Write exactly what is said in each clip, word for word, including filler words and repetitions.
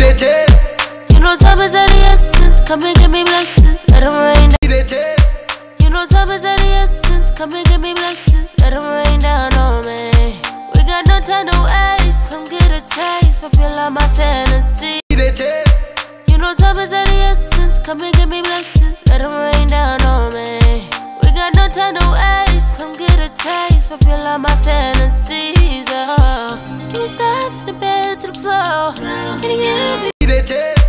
the chase. You know time is of the essence, come and give me blessings, let them rain down. You know time is of the essence, come and give me blessings, let them rain down on me. We got no time to waste, come get a taste, fulfill all my fantasy. You know time is of the essence, come and give me blessings, let them rain down on me. We got no time to waste, come get a taste, fulfill all my fantasies. Oh, can we start from the bed to the floor? Can you give me the chance?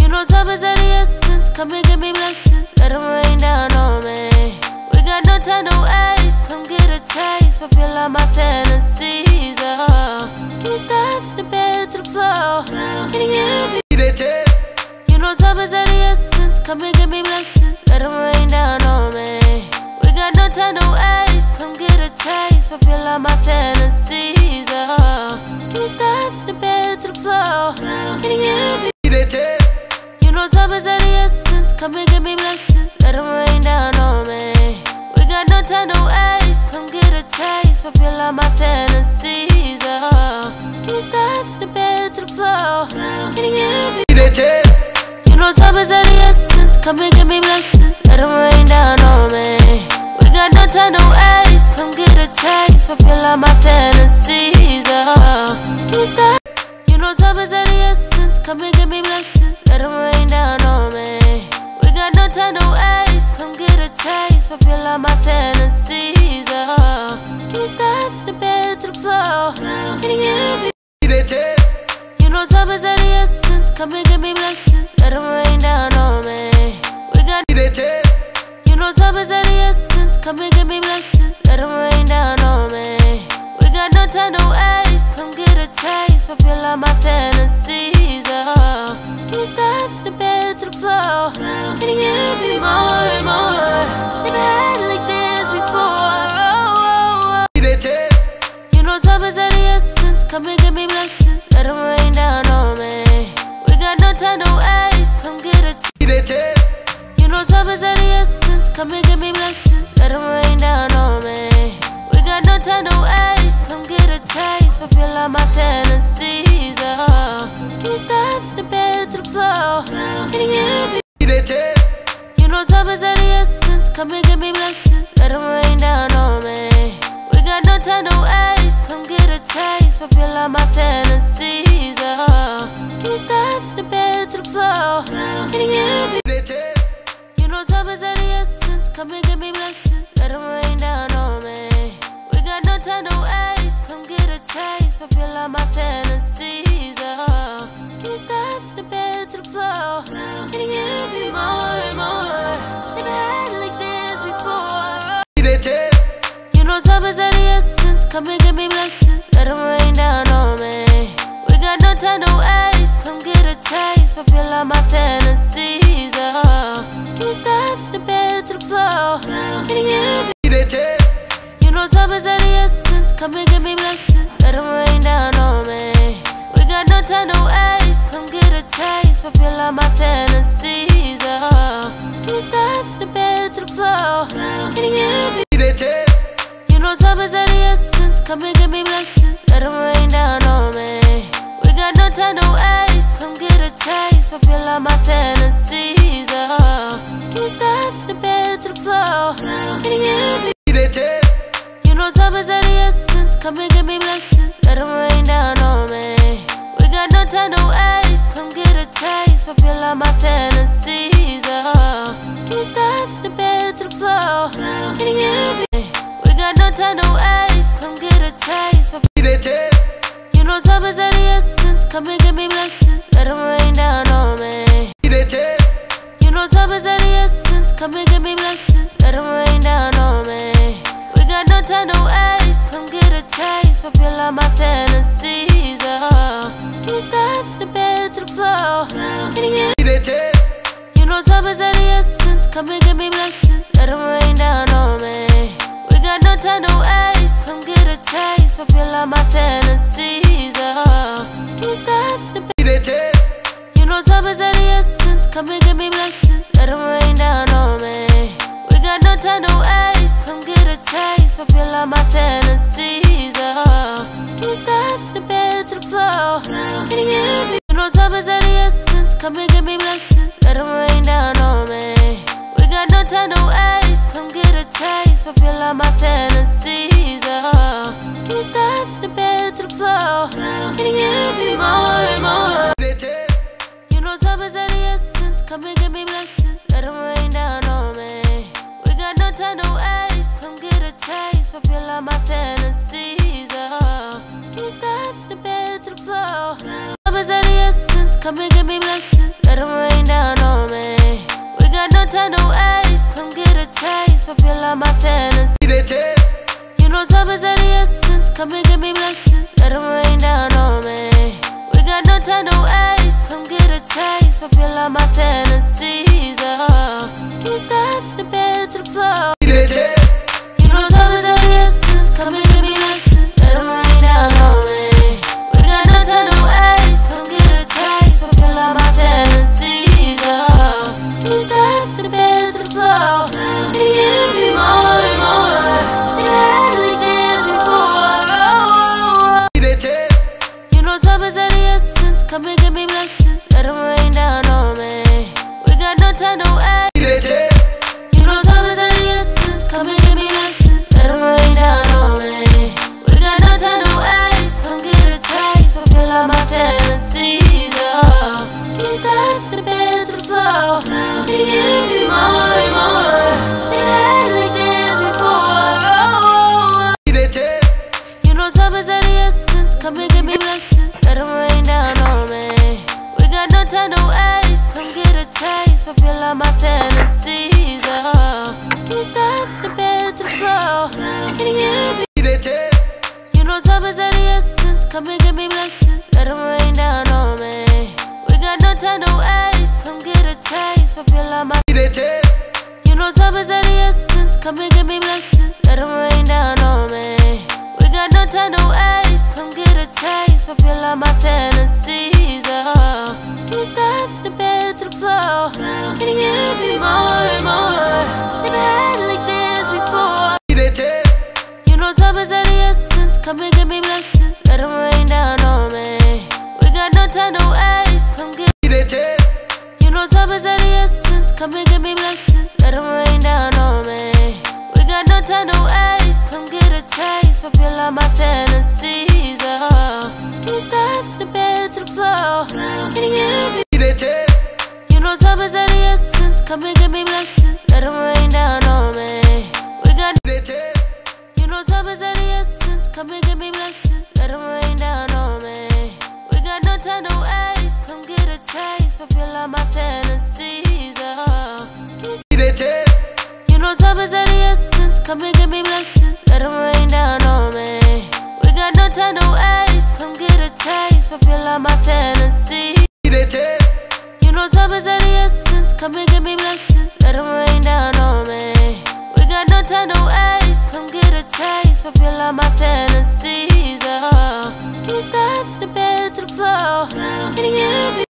You know time is of the essence, come and give me blessings, let them rain down on me. We got no time to waste, come get a taste, fulfill all my fantasies. Oh, can we start from the bed to the floor? Can you give me the chance? You know time is of the essence, come and give me blessings, let them rain down on me. We got no time to waste, come get a taste, fulfill all my fantasies. Oh, can we start from the bed to the floor? Can you give me the chance? You know time is of the essence, come and give me blessings, let them rain down on me. We got no time to waste, come get a taste, fulfill all my fantasies. Oh, can we start from the bed to the floor? Can you give me the chance? You know time is of the essence, come and give me blessings, let them rain down on me. We got no time to waste, come get a taste, fulfill all my fantasies. Oh, can we start? You know time is of the essence, come and give me blessings, let them rain down on me. We got no time to waste, come get a taste, fulfill all my fantasies. Oh, can we start from the bed to the floor? Can you give me the chance? You know time is of the essence, come and give me blessings, let them rain down on me. We got the chance. You know time is of the essence, come and give me blessings, let them rain down on me. We got no time to waste, come get a taste, fulfill all my fantasies. Oh, can we start from the bed to the floor? Can you give me more and more? Never had it like this before. Oh, oh, oh. You know time is of the essence, come and give me blessings, let them rain down on me. We got no time to waste, come get a taste. You know time is of the essence, come and give me blessings, let them rain down on me. We got no time to waste, come get a taste, fulfill all my fantasies. Oh, can we start from the bed to the floor? Can you give me the chance? You know time is of the essence, come and give me blessings, let them rain down on me. We got no time to waste, come get a taste, fulfill all my fantasies. Oh, can we start from the bed to the floor? Can you give me the chance? You know time is of the essence, come and give me blessings, let them rain down on me. We got no time to waste, come get a taste, fulfill all my fantasies. Oh, can we start from the bed to the floor? Can you give me more and more? Never had it like this before. Oh. You know time is of the essence, come and give me blessings, let them rain down on me. We got no time to waste, come get a taste, fulfill all my fantasies. Oh, can we start from the bed to the floor? Can you give me the chance? You know time is of the essence, come and give me blessings, let them rain down on me. We got no time to waste, come get a taste, fulfill all my fantasies. Oh, can we start from the bed to the floor? Can you give me the chance? You know time is of the essence, come and give me blessings, let them rain down on me. We got no time to waste, come get a taste, fulfill all my fantasies. Oh, can we start from the bed to the floor? Can you give me the chance? You know time is of the essence, come and give me blessings, let them rain down on me. We got no time to waste, come get a taste, fulfill all my fantasies. Oh, can we start from the bed to the floor? Can you give me? We got no time to waste, come get a taste, fulfill the chance. You know time is of the essence, come and give me blessings, let them rain down on me. You know time is of the essence, come and give me blessings, let them rain down on me. We got no time to waste, come get a taste, fulfill all my fantasies. Oh, can we start from the bed to the floor? Can you give me the chance? You know time is of the essence, come and give me blessings, let them rain down on me. We got no time to waste, come get a taste, fulfill all my fantasies. Oh, can we start from the bed to the floor? You know time is of the essence, come and give me blessings, let them rain down on me. We got no time to waste, come get a taste, fulfill all my fantasies. Oh, can we start from the bed to the floor? Can you give me? You know time is of the Come and give me blessings, let them rain down on me. We got no time to waste, come get a taste, fulfill all my fantasies, oh. Can you start from the bed to the floor? Can you give me more and more? You know time is of the essence, come and give me blessings, let them rain down on me. We got no time to waste, come get a taste, fulfill all my fantasies, oh. Can you start from the bed to the floor? Time is of the essence, come and give me blessings, let them rain down on me. We got no time to waste, come get a taste, fulfill all my fantasies. You know time is of the essence, come and give me blessings, let them rain down on me. We got no time to waste, come get a taste, fulfill all my fantasies, oh. Can you start from the bed to the floor? You know time is of the essence, come and give me blessings, let them rain down on me. We got no time to waste, fulfill all my fantasies, oh. Can you start from the bed to the floor? Can you give me more and more? Never had like this before, oh. You know time is of the essence, come and give me blessings, let them rain down on me. We got no time to waste. You know time is of the essence, come and give me blessings, let them rain down on me. We got no time to waste, come get a taste, fulfill all my fantasies. Can you start from the bed to the floor? Can you give me more and more? Never had like this before, oh. You know time is of the essence, come and give me blessings, let them rain down on me. We got no time to waste, come get a taste, fulfill all my fantasies, oh. Can you start from the bed to the floor? Can you give me? You know time is of the essence, come and give me blessings, let them rain down on me. We got no time to waste, come get a taste, fulfill all my. You know time is of the essence, come and give me blessings, let them rain down on me. We got no time to waste, come get a taste, fulfill all my fantasies, oh. Can you start from the bed to the floor? Can you give me more and more? Never had like this before. You know time is of the essence, come and give me blessings, let them rain down on me. We got no time to waste, come get it. You know time is of the essence, come and give me blessings, let them rain down on me. We got no time to waste, come get a taste, fulfill all my fantasies, oh. Can you start from the bed to the floor? Can you give me? You know time is of the essence, come and give me blessings, let them rain down on me. We got You know time is of the essence, come and give me blessings, let them rain down on me. No time to waste, come get a taste, fulfill all my fantasies, oh. You know time is of the essence, come and give me blessings, let them rain down on me. We got no time to waste, come get a taste, fulfill all my fantasies. You know time is of the essence, come and give me blessings, let them rain down on me. We got no time to waste, come get a taste, fulfill all my fantasies, oh. Can you start from the bed to the floor? Can you give me?